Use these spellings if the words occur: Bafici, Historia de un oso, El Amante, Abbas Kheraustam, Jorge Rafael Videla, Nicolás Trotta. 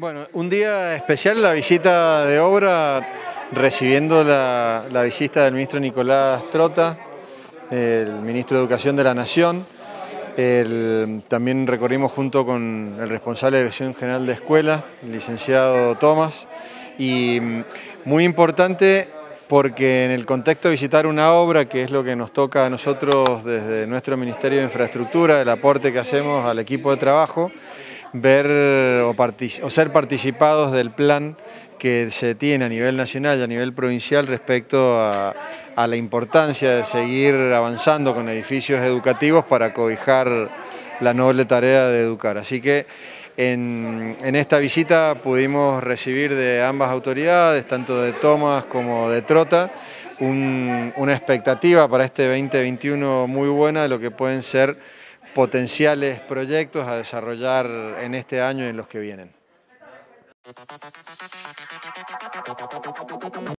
Bueno, un día especial, la visita de obra, recibiendo la visita del ministro Nicolás Trotta, el ministro de Educación de la Nación. También recorrimos junto con el responsable de Dirección General de Escuela, el licenciado Tomás, y muy importante porque en el contexto de visitar una obra, que es lo que nos toca a nosotros desde nuestro Ministerio de Infraestructura, el aporte que hacemos al equipo de trabajo, ver o ser participados del plan que se tiene a nivel nacional y a nivel provincial respecto a la importancia de seguir avanzando con edificios educativos para cobijar la noble tarea de educar. Así que en esta visita pudimos recibir de ambas autoridades, tanto de Tomás como de Trotta, una expectativa para este 2021 muy buena de lo que pueden ser potenciales proyectos a desarrollar en este año y en los que vienen.